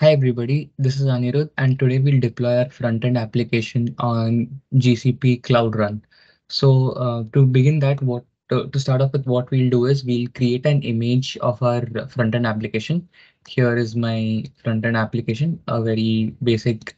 Hi everybody, this is Anirudh and today we'll deploy our front-end application on GCP Cloud Run. So to begin that, to start off with what we'll do is we'll create an image of our front-end application. Here is my front-end application, a very basic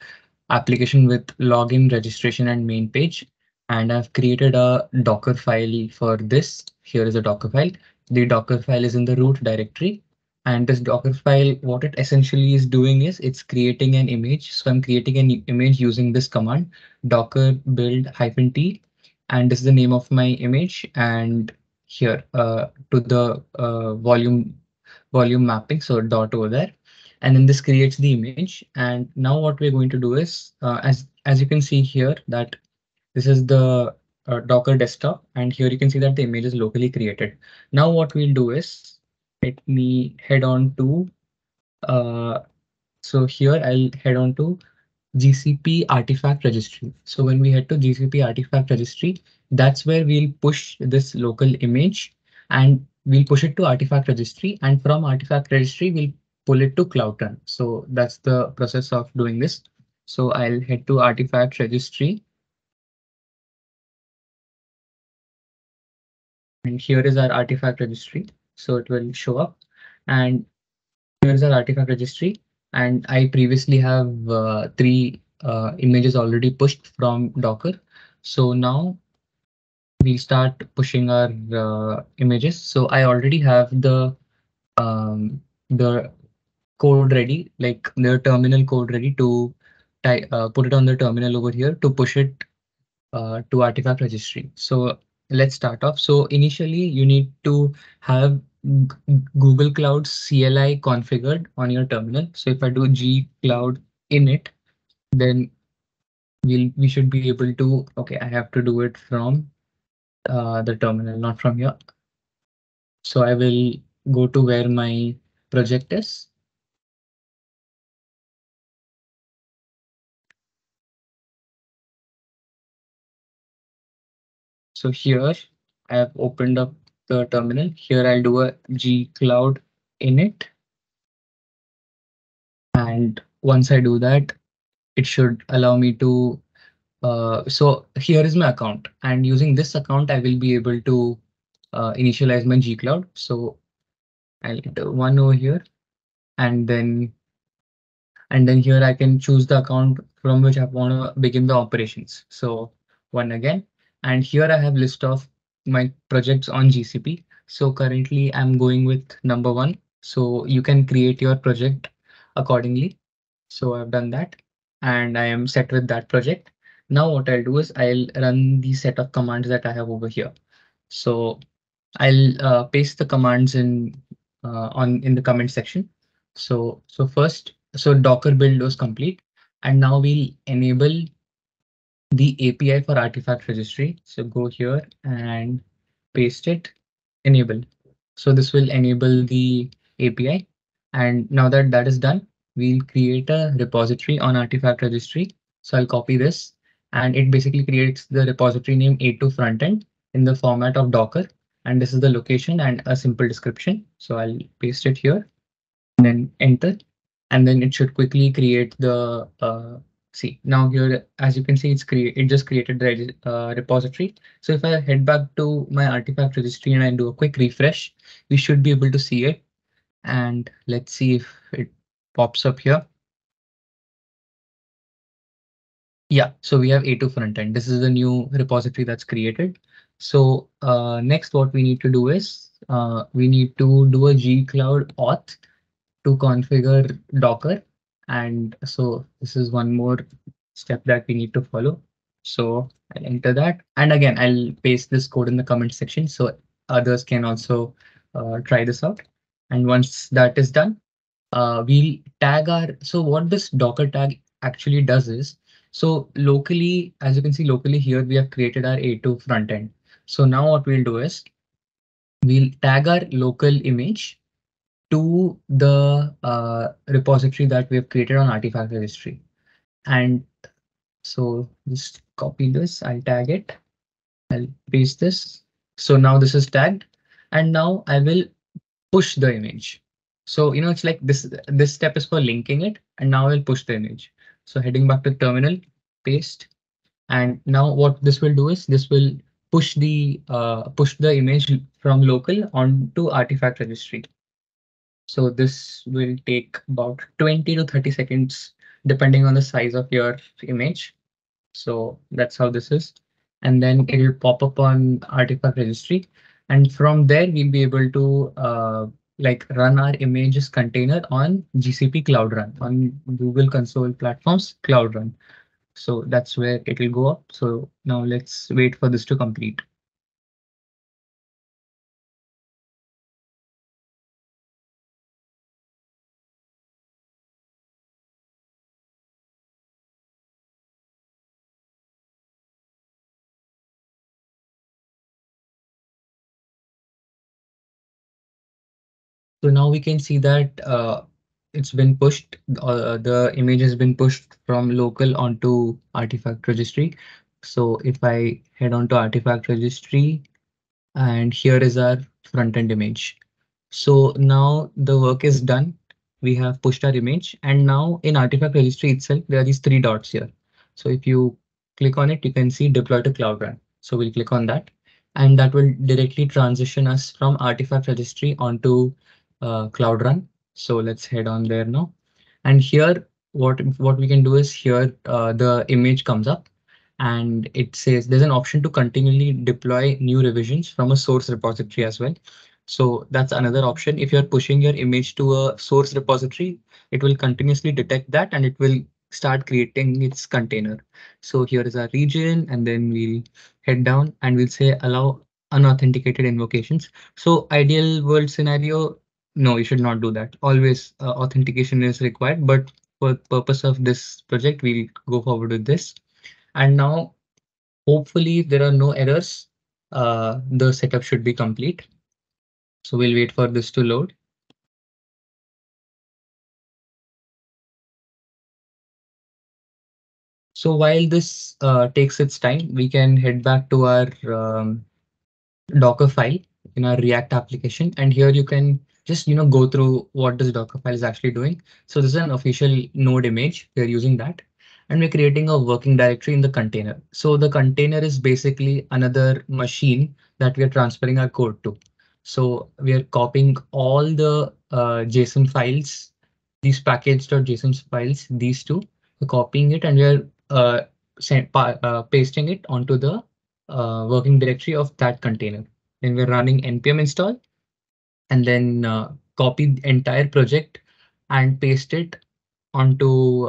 application with login, registration and main page. And I've created a Docker file for this. Here is a Docker file. The Docker file is in the root directory. And this Docker file, what it essentially is doing is it's creating an image. So I'm creating an image using this command, docker build -t. And this is the name of my image. And here to the volume mapping, so dot over there. And then this creates the image. And now what we're going to do is, as you can see here, that this is the Docker desktop. And here you can see that the image is locally created. Now what we'll do is, let me head on to, so here I'll head on to GCP Artifact Registry. So when we head to GCP Artifact Registry, that's where we'll push this local image and we'll push it to Artifact Registry, and from Artifact Registry, we'll pull it to Cloud Run. So that's the process of doing this. So I'll head to Artifact Registry. And here is our Artifact Registry. So it will show up, and here's our Artifact Registry. And I previously have three images already pushed from Docker. So now we start pushing our images. So I already have the code ready, like the terminal code ready to put it on the terminal over here to push it to Artifact Registry. So let's start off. So initially you need to have Google Cloud CLI configured on your terminal. So if I do gcloud init, then we should be able to, okay, I have to do it from the terminal, not from here. So I will go to where my project is. So here I have opened up the terminal. Here I'll do a gcloud init. And once I do that, it should allow me to, so here is my account, and using this account, I will be able to initialize my gcloud. So I'll do one over here, and then here I can choose the account from which I want to begin the operations. So one again, and here I have list of my projects on GCP. So currently I'm going with number one. So you can create your project accordingly. So I've done that and I am set with that project. Now what I'll do is I'll run the set of commands that I have over here. So I'll paste the commands in the comment section. So first, so Docker build was complete, and now we'll enable the API for Artifact Registry. So go here and paste it, enable. So this will enable the API. And now that that is done, we'll create a repository on Artifact Registry. So I'll copy this, and it basically creates the repository name A2 frontend in the format of Docker. And this is the location and a simple description. So I'll paste it here and then enter, and then it should quickly create the see, now here, as you can see, it just created the repository. So if I head back to my Artifact Registry and I do a quick refresh, we should be able to see it. And let's see if it pops up here. Yeah, so we have A2 frontend. This is the new repository that's created. So next, what we need to do is we need to do a gcloud auth to configure Docker. And so this is one more step that we need to follow. So I'll enter that. And again, I'll paste this code in the comment section so others can also try this out. And once that is done, we'll tag our, so what this Docker tag actually does is, so locally, as you can see locally here, we have created our A2 frontend. So now what we'll do is we'll tag our local image to the repository that we have created on Artifact Registry. And so just copy this, I'll tag it, I'll paste this. So now this is tagged, and now I will push the image. So, you know, it's like this step is for linking it, and now we'll push the image. So heading back to terminal, paste. And now what this will do is this will push the image from local onto Artifact Registry. So this will take about 20 to 30 seconds, depending on the size of your image. So that's how this is. And then it will pop up on Artifact Registry. And from there, we'll be able to run our images container on GCP Cloud Run, on Google console platforms Cloud Run. So that's where it will go up. So now let's wait for this to complete. So now we can see that it's been pushed, the image has been pushed from local onto Artifact Registry. So if I head on to Artifact Registry, and here is our front end image. So now the work is done. We have pushed our image, and now in Artifact Registry itself, there are these three dots here. So if you click on it, you can see deploy to Cloud Run. So we'll click on that, and that will directly transition us from Artifact Registry onto Cloud Run. So let's head on there now. And here, what we can do is here, the image comes up and it says there's an option to continually deploy new revisions from a source repository as well. So that's another option. If you're pushing your image to a source repository, it will continuously detect that and it will start creating its container. So here is our region, and then we'll head down and we'll say allow unauthenticated invocations. So ideal world scenario, no, you should not do that. Always authentication is required, but for the purpose of this project, we'll go forward with this. And now, hopefully, if there are no errors, the setup should be complete. So we'll wait for this to load. So while this takes its time, we can head back to our Docker file in our React application, and here you can just go through what this Dockerfile is actually doing. So this is an official node image. We're using that, and we're creating a working directory in the container. So the container is basically another machine that we are transferring our code to. So we are copying all the JSON files, these package.json files, these two, we're copying it, and we're pasting it onto the working directory of that container. Then we're running npm install, and then copy the entire project and paste it onto.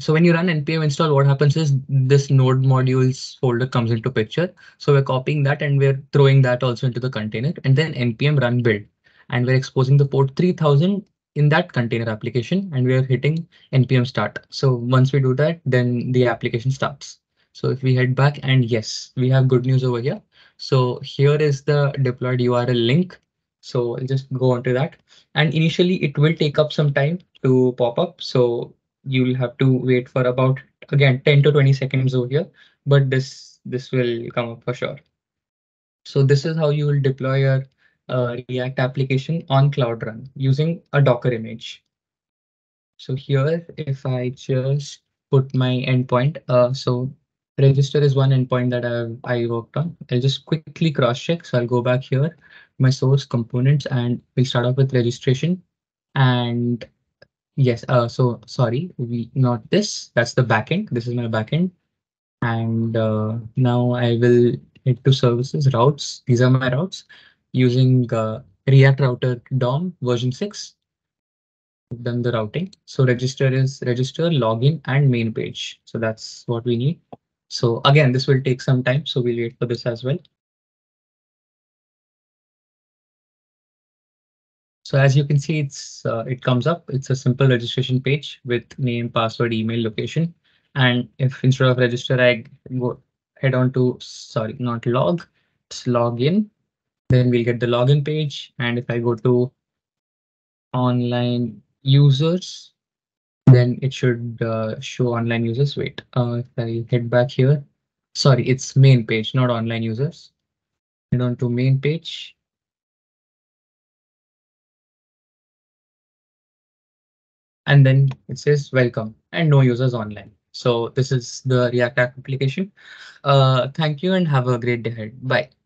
So when you run npm install, what happens is this node modules folder comes into picture. So we're copying that and we're throwing that also into the container, and then npm run build. And we're exposing the port 3000 in that container application, and we're hitting npm start. So once we do that, then the application starts. So if we head back, and yes, we have good news over here. So here is the deployed URL link. So I'll just go on to that, and initially it will take up some time to pop up. So you'll have to wait for about, again, 10 to 20 seconds over here, but this will come up for sure. So this is how you will deploy your React application on Cloud Run using a Docker image. So here, if I just put my endpoint, so register is one endpoint that I worked on. I'll just quickly cross check. So I'll go back here, my source components, and we'll start off with registration. And yes, so sorry, not this. That's the backend. This is my backend. And now I will head to services, routes. These are my routes using React Router DOM version 6. Then the routing. So register is register, login, and main page. So that's what we need. So again, this will take some time, so we'll wait for this as well. So as you can see, it comes up. It's a simple registration page with name, password, email, location. And if instead of register, I go head on to, sorry, not log, it's login. Then we'll get the login page. And if I go to online users, then it should show online users. Wait, if I head back here, sorry, it's main page, not online users. Head on to main page. and then it says welcome and no users online. So this is the React app application. Thank you and have a great day ahead. Bye.